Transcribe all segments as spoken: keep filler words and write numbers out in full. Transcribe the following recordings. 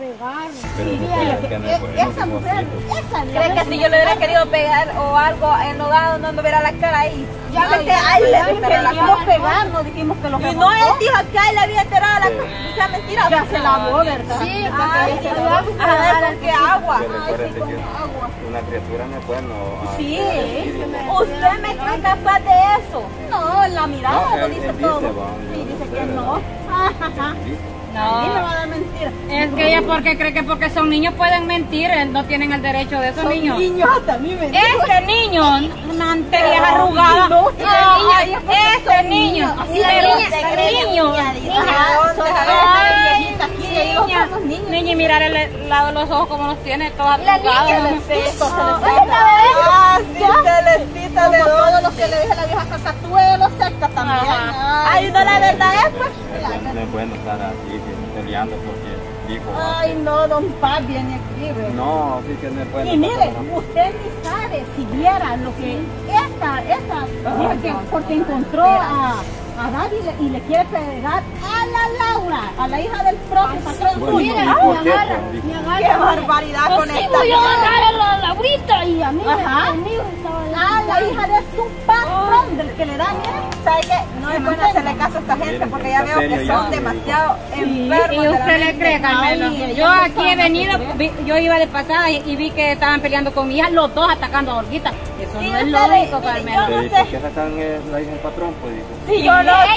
pegar. Pero sí, esa mujer, esa ¿cree que si yo le hubiera querido pegar o algo enojado no me hubiera la cara ahí? Ya no, que ahí le queríamos pegar, no dijimos que lo que y no, él dijo que ahí le había enterado la cara. O sea, mentira. Ya se lavó, ¿verdad? Sí, ay, se lavó. A ver, ¿con qué agua? Ay, sí, con agua. Una criatura no es bueno. Sí. ¿Usted me cree capaz de eso? No, la mirada lo dice todo. Sí, dice que no. No. A mí me va a dar mentira. Es que ella porque cree que porque son niños pueden mentir, no tienen el derecho de esos son niños. niños hasta mí me este niño, una anterior arrugada. No, este ah, niño, este niño, este niño. Niña, y mirar el lado de los ojos como los tiene, todos arrugados. Celestita de todos los que le dije a la vieja casa, tú eres los sectas también. Ay, no, la verdad es pues. No es bueno estar así, peleando porque dijo. Ay, no, don Paz viene aquí, ¿verdad? No, sí que no es bueno. Y mire, usted ni sabe si viera lo que esta, esta, porque encontró a David y le quiere pegar a la Laura, a la hija del profe patrón. Mire, qué barbaridad con esta. Yo voy a agarrar a la Laurita y a mí. Ajá. A la hija de su patrón, del que le dan él. ¿Sabe que no es bueno hacerle caso a esta gente porque ya veo que son demasiado enfermos? Y usted le cree, Carmelo. Yo aquí he venido, yo iba de pasada y vi que estaban peleando con mi hija, los dos atacando a Jorgita. Eso no es lógico, Carmelo. ¿Por qué sacan la hija del patrón? Sí, yo no sé.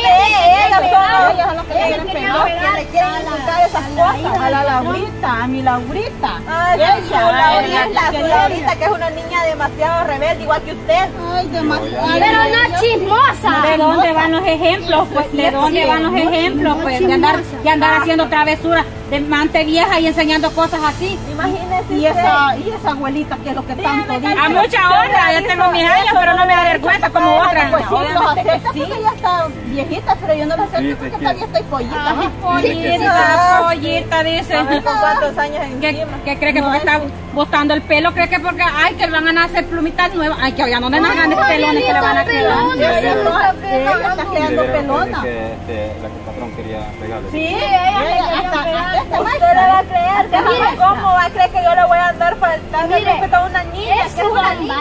Ellos son los que le quieren insultar esas cosas. A la Laurita, a mi Laurita. Ella, su Laurita, que es una niña demasiado rebelde, igual que usted. Ay, demasiado. Pero no chismosa. ¿De dónde van los ejemplos? Pues, ¿de dónde van los ejemplos? Pues, de andar, de andar haciendo travesuras de mante vieja y enseñando cosas así. Imagínese. Y esa, y esa abuelita que es lo que tanto dice. A mucha honra, yo tengo mis años, pero no me da vergüenza como otras. Pues sí, los acepto porque ya está viejita, pero yo no lo acepto porque todavía estoy pollita. Pollita, pollita, dice. A ver con cuántos años encima. ¿Qué cree que porque está botando el pelo? ¿Cree que porque, ay, que van a nacer plumitas nuevas? Ay, que ya no me nagan de pelones que le van a quedar. Ella está quedando pelona. La que el patrón quería pegarle. Sí, ella hasta más. Usted le va a creer, déjame cómo va a creer que yo le voy a andar faltando el respeto a una niña. Es una niña.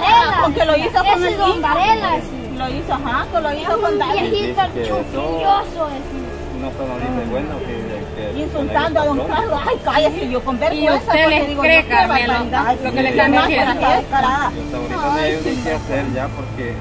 Porque lo hizo con el niño. Lo hizo, ajá, lo hizo con David. Viejito chupilloso. No solo dice bueno que... Insultando a don Carlos. Ay, cállese, yo con vergüenza. Y usted les cree, Carmelo, lo que le están diciendo. Ahorita me dicen qué hacer ya porque...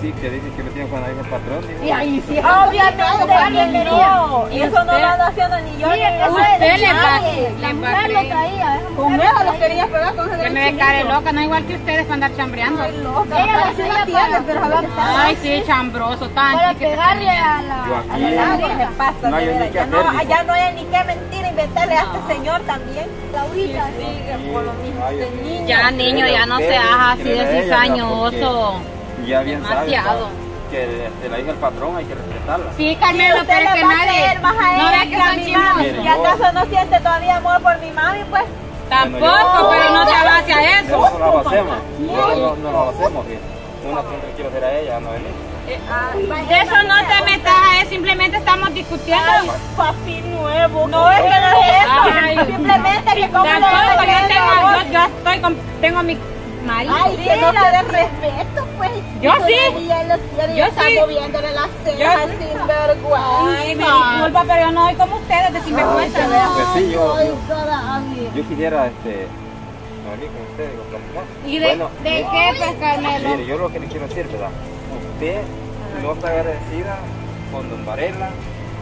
Sí, que dicen que me tienen con la hija patrón. Y ahí sí, obviamente alguien le dio. Y eso no lo ando haciendo ni yo. Usted le va. Con eso lo quería pegar con ese. Que me descare loca, no igual que ustedes para andar chambreando. Ay, loca. Ella la hacía tierra, pero a ver. Ay, sí, chambroso, tan. Para pegarle a la. A la larga. No hay ni qué hacer. Ya no hay ni qué mentir, inventarle a este señor también. Laurita. Sigue por lo mismo. Ya, niño, ya no seas así de cizañoso. Ya bien demasiado. Sabe que de la hija del patrón hay que respetarla. Sí, Carmelo, pero que nadie no vea que son chismosos. ¿Y acaso no siente todavía amor por mi mami, pues? Tampoco, bueno, pero no se abase a eso. Eso no lo hacemos. No, no, no lo hacemos, bien. Una siempre quiero ser a ella, no a él. De eso no te metas a eso, simplemente estamos discutiendo. Ay, papi nuevo. No, es que no es eso. Ay, simplemente que como no lo tengo, yo estoy con, tengo mi... Marido. Ay, sí, que no la de respeto, pues. Yo sí. Yo sí. Está moviéndole las cejas sin vergüenza. Ay, me disculpa, pero yo no soy como ustedes de sinvergüenza. Pues sí, yo, yo, yo quisiera, este, hablar con ustedes, con ¿y de, bueno, de yo, qué, pues, Carmelo? Mire, yo lo que le quiero decir, ¿verdad? Usted no está agradecida con don Varela.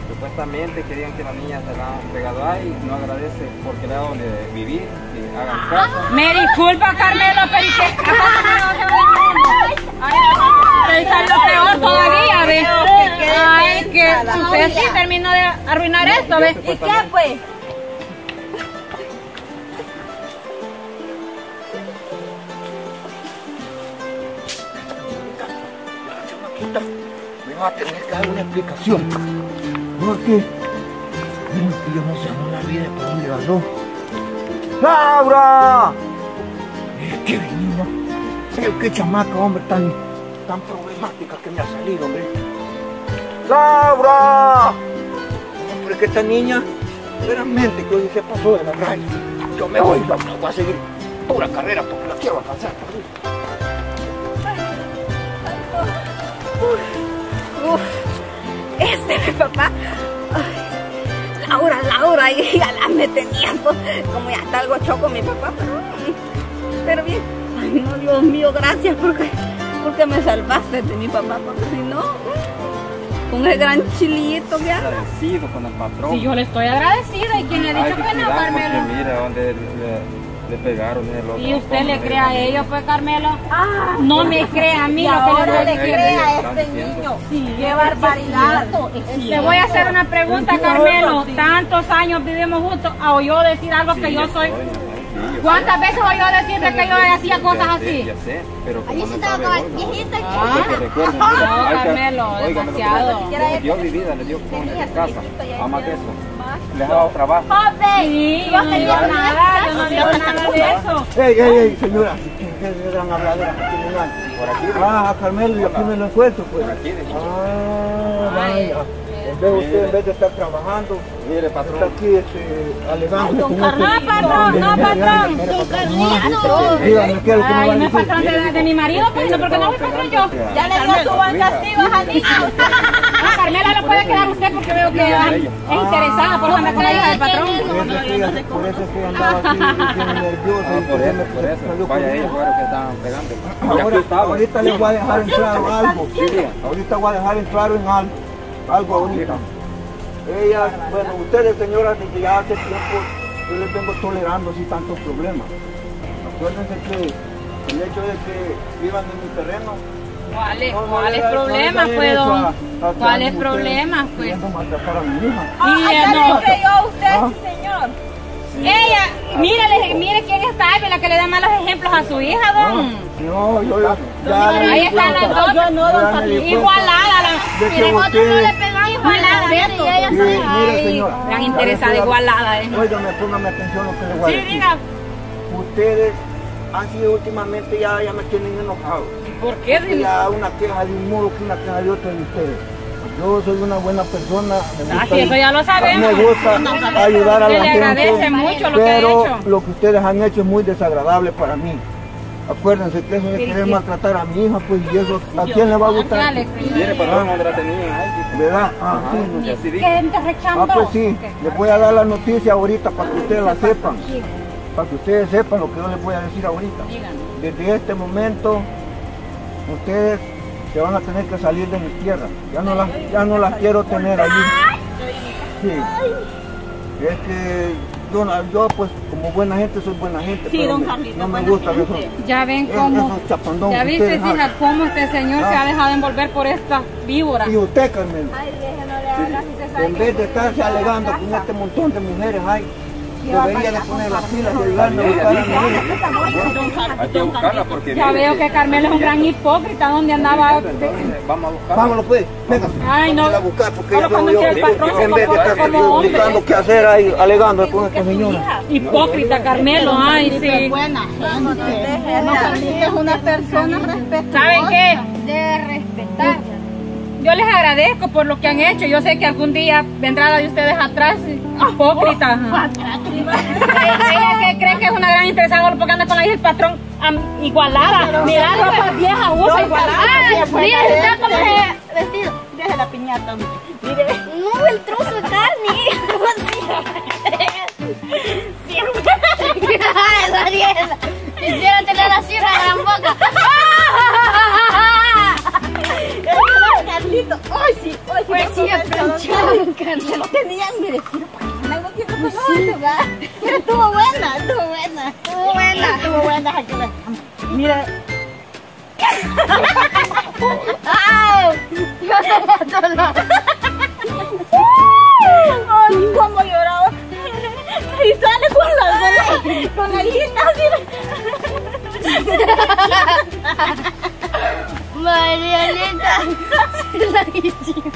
Supuestamente querían que la niña se la han pegado ahí, no agradece porque le ha dado de vivir, que hagan caso. Me disculpa, Carmelo, pero que... Ay, es lo peor todavía, ¿ves? Ay, que usted sí terminó de arruinar esto, ¿ves? ¿Y qué, pues? Me va a tener que dar una explicación. Porque yo no sé una vida para dónde ganó. ¡Laura! ¡Qué venida! Pero qué chamaca, hombre, tan, tan problemática que me ha salido, hombre. ¡Laura! Hombre, que esta niña Sinceramente, yo dije, pasó de la raya. Yo me voy, vamos, voy a seguir pura carrera porque la quiero alcanzar. Uf, uf. Este, mi papá. Ay, Laura, Laura, y ya la mete tiempo. Como ya está algo choco mi papá, pero, pero bien. Ay, no, Dios mío, gracias porque, porque me salvaste de mi papá, porque si no, con el gran chilito que anda. Agradecido con el patrón. Si yo le estoy agradecida, y quien le ha dicho que no, Carmelo. Mira dónde le, le pegaron el otro. Y usted le cree a ellos, pues, Carmelo. Ah, no me cree a mí, ahora le cree a este niño. Sí, qué barbaridad. Le voy a hacer una pregunta, Carmelo. Tantos años vivimos juntos, ¿a yo decir algo que yo soy? ¿Cuántas veces voy a decirte que yo hacía cosas así? Ya sé, pero como no sabe uno. Ah, Carmelo, demasiado. Le dio mi vida, le dio con esa casa. Mamá de eso. Le ha dado trabajo. Sí, yo no había nada de eso. Ey, ey, ey, señora. Qué gran habladora. Por aquí. Ah, Carmelo, yo aquí me lo encuentro, pues. Por aquí. Ah, vaya. Entonces usted en vez de estar trabajando, mire, patrón, está aquí este, alegando. Don Carlos, no, patrón, no, patrón. Don Carlos. Ay, no es patrón de mi marido, pues, ¿por qué no soy patrón yo? Ya le dio su buen castigo a Janina. Ah, Carmela, lo puede quedar usted porque veo que es interesada por andar con la hija del patrón. Por eso es que andaba así, nerviosa. Por eso, vaya ellos, ahora que estaban pegando. Ahorita les voy a dejar en claro algo. Ahorita voy a dejar en claro en algo. Algo ahorita. Ella, bueno, ustedes señoras, desde ya hace tiempo yo les vengo tolerando así tantos problemas. Acuérdense que el hecho de que vivan en mi terreno. ¿Cuáles no, ¿cuál no problemas, pues, don? ¿Cuáles problemas, pues? Queriendo maltratar a mi hija. Ah, ya le creyó usted, ¿ah? Señor. Sí. Ella, mírale, mire quién está ahí, la que le da malos ejemplos a su hija, don. No, no yo ya. ya ahí están las dos. Yo no, don Papi. Igualada la. Mire, otro no le pegó igualada, Beto. Mire, señora. Gran interesada igualada, ¿eh? Óigame, póngame atención lo que les voy a decir. Sí, diga. Ustedes han sido últimamente, ya, ya me tienen enojado. ¿Por qué? Ya una queja de un modo que una queja de otro de ustedes. Yo soy una buena persona. Ah, sí, eso ya lo sabemos. Me gusta no, no, no, ayudar a la gente. Le agradece mucho lo que ha hecho. Pero lo que ustedes han hecho es muy desagradable para mí. Acuérdense que eso de querer maltratar a mi hija, pues, y eso, ¿a quién le va a gustar? Viene para no la tenía, ¿verdad? Ajá, sí, no, sí. Ah, pues sí, les voy a dar la noticia ahorita para que ustedes la sepan. Para que ustedes sepan lo que yo les voy a decir ahorita. Desde este momento, ustedes se van a tener que salir de mis tierras. Ya no las, ya no las quiero tener allí. Sí. Es que... Yo, yo pues como buena gente soy buena gente, sí, pero don Carlito, no me gusta eso. Ya ven cómo, es, ya viste hija cómo este señor ah. se ha dejado envolver por estas víboras. Y usted, Carmelo, ay, no le en vez de estarse alegando con este montón de mujeres hay, debería de poner las pilas y ayudarme a buscar a mi hija. Hay que buscarla porque... Ya veo que Carmelo es un gran hipócrita, donde andaba... Vamos a buscarla. Vámonos pues, venga. Ay, no. Vamos a buscar porque yo yo en vez de estar buscando qué hacer ahí, alegando con esta señora. Hipócrita, Carmelo, ay, sí. Buena. No, Carlita es una persona respetuosa. ¿Saben qué? De respetar. Yo les agradezco por lo que han hecho. Yo sé que algún día vendrá la de ustedes atrás. Hipócrita. Ella que cree que es una gran interesada porque anda con la hija del patrón um, igualada. Mira, ropa vieja, usa igualada. Sí, está como que vestido. Deja la piñata, hombre. Mire. No, el trozo de carne. Sí. Ay, esa quisiera tener así una gran boca. Carlito, hoy sí, hoy pues sí, planchado. Se lo tenían merecido para que no pues sí. Pero estuvo buena, estuvo buena, estuvo buena, estuvo buena. Mira. ¡Ay! Yo se me dolor. ¡Ay, cómo lloraba! Y sale con la con la hijita, mira. Marianita, se la hicimos.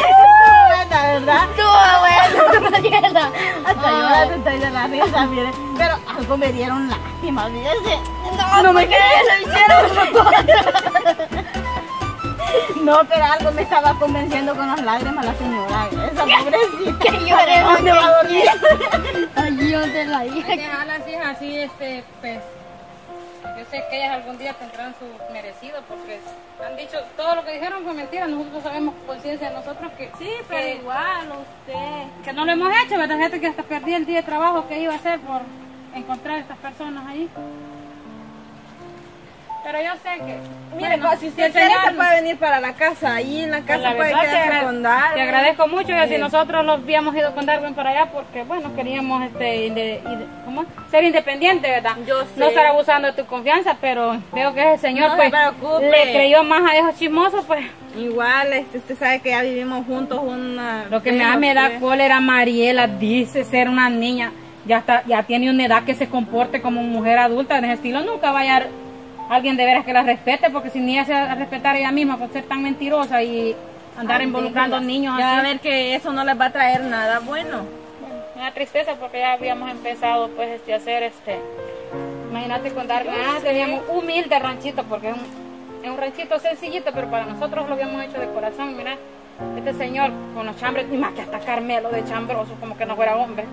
Estuvo buena, ¿verdad? Estuvo buena, Mariana. Hasta yo la senté de la risa, mire. Pero algo me dieron lástima, fíjese. No, no me crees, lo hicieron. No, pero algo me estaba convenciendo con las lágrimas la señora. Esa pobrecita. Que lloré. ¿Dónde va a dormir? Allí donde la hija. Dejar las hijas así, este, pues. Yo sé que ellas algún día tendrán su merecido, porque han dicho, todo lo que dijeron fue mentira. Nosotros sabemos con conciencia de nosotros que... Sí, pero que, igual usted... Que no lo hemos hecho, ¿verdad? Gente que hasta perdí el día de trabajo que iba a hacer por encontrar a estas personas ahí. Pero yo sé que... Mire, bueno, si usted quiere se puede venir para la casa, ahí en la casa la puede quedarse con Darwin. Te agradezco mucho, y así nosotros nos habíamos ido con Darwin para allá porque, bueno, queríamos este inde, inde, ¿cómo? ser independientes, ¿verdad? Yo sé. No estar abusando de tu confianza, pero veo que ese señor, no pues, se le creyó más a esos chismosos, pues. Igual, este, usted sabe que ya vivimos juntos una... Lo que me, me da cólera, Mariela, dice ser una niña, ya, está, ya tiene una edad que se comporte como mujer adulta, en ese estilo nunca vaya... Alguien de veras que la respete, porque si ni ella se va a respetar ella misma por ser tan mentirosa y andar Ay, involucrando a niños así. Ya a ver que eso no les va a traer nada bueno. Una tristeza porque ya habíamos empezado pues este hacer este... Imagínate contar que ah, teníamos un humilde ranchito, porque es un, es un ranchito sencillito, pero para nosotros lo habíamos hecho de corazón. Mira, este señor con los chambres, ni más que hasta Carmelo de chambroso, como que no fuera hombre.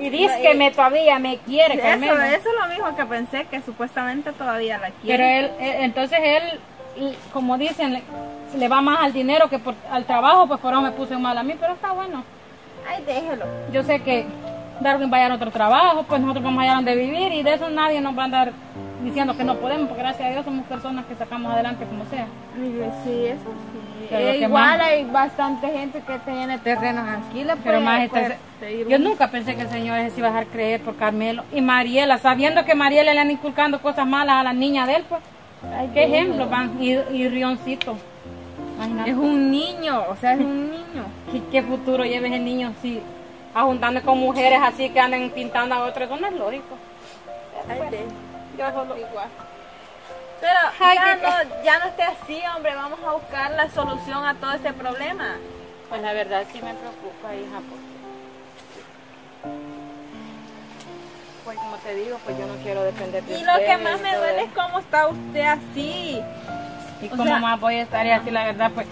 Y dice que me todavía me quiere, sí, Carmelo. Eso, eso es lo mismo que pensé, que supuestamente todavía la quiere. Pero él, él entonces él, como dicen, le, le va más al dinero que por, al trabajo, pues por eso me puse mal a mí, pero está bueno. Ay, déjelo. Yo sé que Darwin va a hallar otro trabajo, pues nosotros vamos a hallar donde vivir y de eso nadie nos va a andar diciendo que no podemos, porque gracias a Dios somos personas que sacamos adelante como sea. Sí, eso sí. Eh, igual más, hay bastante gente que tiene terrenos aquí, la pero más esta, yo nunca pensé que el señor se iba a dejar creer por Carmelo y Mariela, sabiendo que Mariela le han inculcando cosas malas a la niña de él, pues. Ay, qué ejemplo van, y, y Rioncito. Imagínate. Es un niño, o sea, es un niño. ¿Qué, qué futuro lleves el niño si juntando con mujeres así que anden pintando a otros? Eso no es lógico. Ay, bueno, yo solo igual. Pero Ay, ya, no, ya no esté así, hombre, vamos a buscar la solución a todo este problema. Pues la verdad sí me preocupa, hija, porque... Pues como te digo, pues yo no quiero depender de usted. Y lo que más me duele es cómo está usted así. Y cómo más voy a estar y así, la verdad, pues...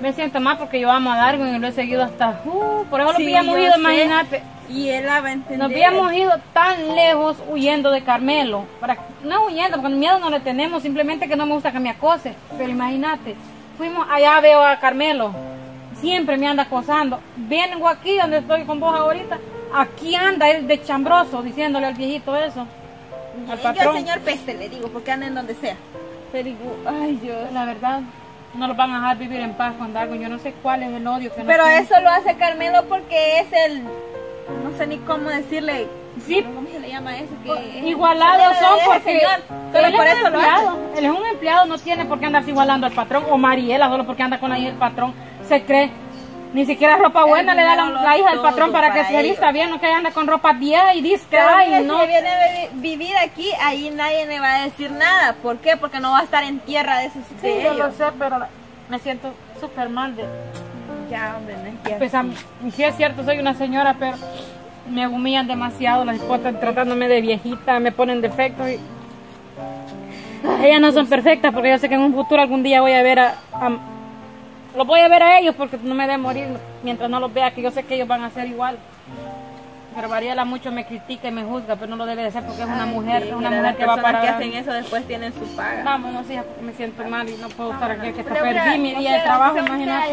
Me siento mal porque yo amo a Darwin y lo he seguido hasta... Uh, por eso sí, lo habíamos ido, imagínate. Y él la va a entender. Nos habíamos ido tan lejos huyendo de Carmelo. Para, no huyendo, porque miedo no le tenemos, simplemente que no me gusta que me acose. Pero imagínate, fuimos allá, veo a Carmelo. Siempre me anda acosando. Vengo aquí donde estoy con vos ahorita. Aquí anda él de chambroso, diciéndole al viejito eso. Al patrón. Yo al señor Peste le digo, porque anda en donde sea. Pero ay Dios, la verdad. No los van a dejar vivir en paz con Darwin. Yo no sé cuál es el odio que no. Pero tiene. Eso lo hace Carmelo porque es el... No sé ni cómo decirle. Sí. ¿Cómo se le llama eso? Que igualados son porque... Pero por eso lo hace. Él es un empleado, no tiene por qué andarse igualando al patrón. O Mariela, solo porque anda con ahí el patrón. Se cree. Ni siquiera ropa buena le da la, la hija del patrón para que se vista bien. No que anda con ropa vieja y dice que... Ay, no. Si viene a vivir aquí, ahí nadie le va a decir nada. ¿Por qué? Porque no va a estar en tierra de sus... Sí, yo lo sé, pero me siento súper mal de... Ya, hombre, no es cierto. Pues a mí, sí es cierto, soy una señora, pero me humillan demasiado, las espotas tratándome de viejita, me ponen defectos y... Ellas no son perfectas porque yo sé que en un futuro algún día voy a ver a... a... Los voy a ver a ellos porque no me deben morir mientras no los vea, que yo sé que ellos van a ser igual. Pero Mariela mucho me critica y me juzga, pero no lo debe de hacer porque es una Ay, mujer, sí, una mujer que va a parar. Las personas que hacen eso después tienen su paga. Vámonos, hija, porque me siento mal y no puedo Vámonos. estar aquí, que hasta perdí mi día de trabajo, imagínate.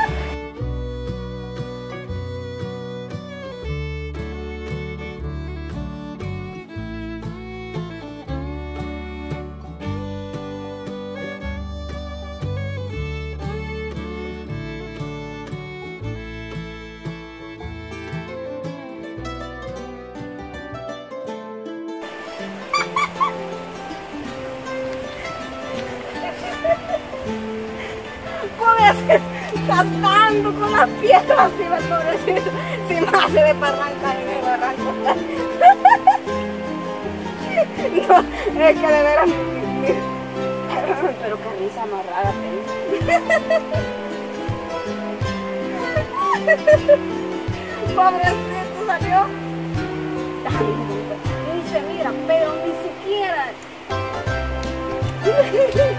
Saltando con las piedras, si más pobrecito, si más se ve para arrancar en el barranco. No, es que de veras. Pero camisa amarrada, pero. Pobrecito salió. Ni se mira, pero ni siquiera.